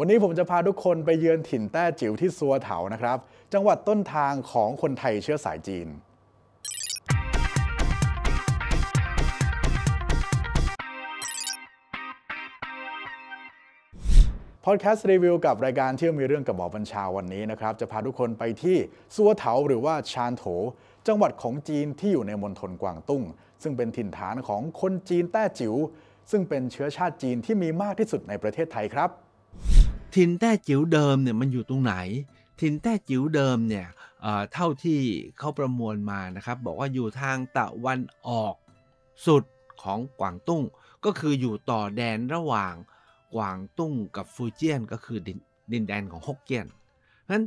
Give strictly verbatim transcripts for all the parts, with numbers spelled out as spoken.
วันนี้ผมจะพาทุกคนไปเยือนถิ่นแต้จิ๋วที่ซัวเถานะครับจังหวัดต้นทางของคนไทยเชื้อสายจีนพอดแคสต์รีวิวกับรายการเที่ยวมีเรื่องกับหมอบัญชาวันนี้นะครับจะพาทุกคนไปที่ซัวเถาหรือว่าชานโถจังหวัดของจีนที่อยู่ในมณฑลกวางตุ้งซึ่งเป็นถิ่นฐานของคนจีนแต้จิ๋วซึ่งเป็นเชื้อชาติจีนที่มีมากที่สุดในประเทศไทยครับถิ่นแต้จิ๋วเดิมเนี่ยมันอยู่ตรงไหนถิ่นแต้จิ๋วเดิมเนี่ย เอ่อ เท่าที่เขาประมวลมานะครับบอกว่าอยู่ทางตะวันออกสุดของกวางตุ้งก็คืออยู่ต่อแดนระหว่างกวางตุ้งกับฟูเจียนก็คือ ดิน, ดินแดนของฮกเกี้ยนเพราะฉะนั้น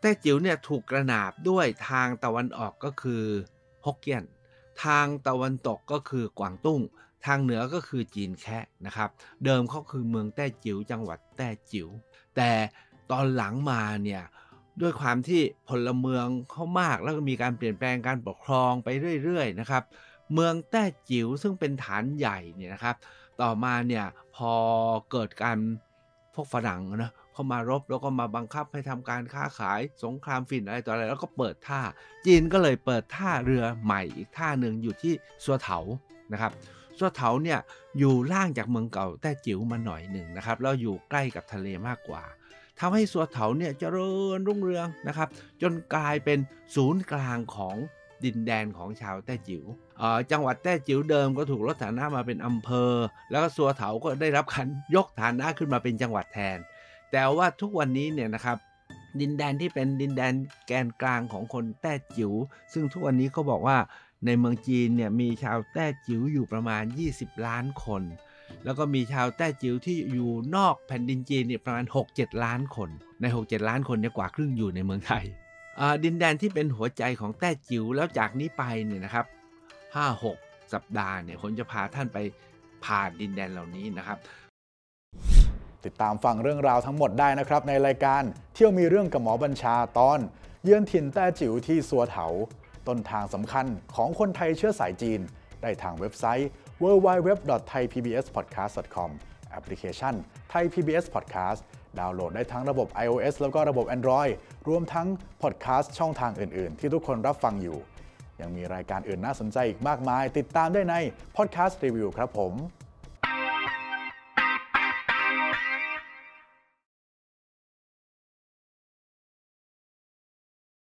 แต้จิ๋วเนี่ยถูกกระหนาบด้วยทางตะวันออกก็คือฮกเกี้ยนทางตะวันตกก็คือกวางตุ้งทางเหนือก็คือจีนแคะนะครับเดิมเขาคือเมืองแต้จิ๋วจังหวัดแต้จิ๋วแต่ตอนหลังมาเนี่ยด้วยความที่พลเมืองเขามากแล้วก็มีการเปลี่ยนแปลงการปกครองไปเรื่อยๆนะครับเมืองแต้จิ๋วซึ่งเป็นฐานใหญ่เนี่ยนะครับต่อมาเนี่ยพอเกิดการพวกฝรั่งนะเข้ามารบแล้วก็มาบังคับให้ทำการค้าขายสงครามฝิ่นอะไรต่ออะไรแล้วก็เปิดท่าจีนก็เลยเปิดท่าเรือใหม่อีกท่าหนึ่งอยู่ที่ซัวเถานะครับซัวเถาเนี่ยอยู่ล่างจากเมืองเก่าแต้จิ๋วมาหน่อยหนึ่งนะครับแล้วอยู่ใกล้กับทะเลมากกว่าทำให้ซัวเถาเนี่ยเจริญรุ่งเรืองนะครับจนกลายเป็นศูนย์กลางของดินแดนของชาวแต้จิ๋วจังหวัดแต้จิ๋วเดิมก็ถูกลดฐานะมาเป็นอำเภอแล้วก็ซัวเถาก็ได้รับการยกฐานะขึ้นมาเป็นจังหวัดแทนแต่ว่าทุกวันนี้เนี่ยนะครับดินแดนที่เป็นดินแดนแกนกลางของคนแต้จิ๋วซึ่งทุกวันนี้เขาบอกว่าในเมืองจีนเนี่ยมีชาวแต้จิ๋วอยู่ประมาณยี่สิบล้านคนแล้วก็มีชาวแต้จิ๋วที่อยู่นอกแผ่นดินจีนเนี่ยประมาณ หกถึงเจ็ดล้านคนใน หกถึงเจ็ดล้านคนเนี่ยกว่าครึ่งอยู่ในเมืองไทยดินแดนที่เป็นหัวใจของแต้จิ๋วแล้วจากนี้ไปเนี่ยนะครับห้าหกสัปดาห์เนี่ยผมจะพาท่านไปผ่านดินแดนเหล่านี้นะครับติดตามฟังเรื่องราวทั้งหมดได้นะครับในรายการเที่ยวมีเรื่องกับหมอบัญชาตอนเยือนถิ่นแต้จิ๋วที่ซัวเถาต้นทางสำคัญของคนไทยเชื้อสายจีนได้ทางเว็บไซต์ ดับเบิลยู ดับเบิลยู ดับเบิลยู ดอท ไทย พี บี เอส พอดแคสต์ ดอท คอม แอปพลิเคชัน Thai พี บี เอส Podcast ดาวน์โหลดได้ทั้งระบบ iOS แล้วก็ระบบ Android รวมทั้ง Podcast ช่องทางอื่นๆที่ทุกคนรับฟังอยู่ยังมีรายการอื่นน่าสนใจอีกมากมายติดตามได้ใน Podcast Review ครับผม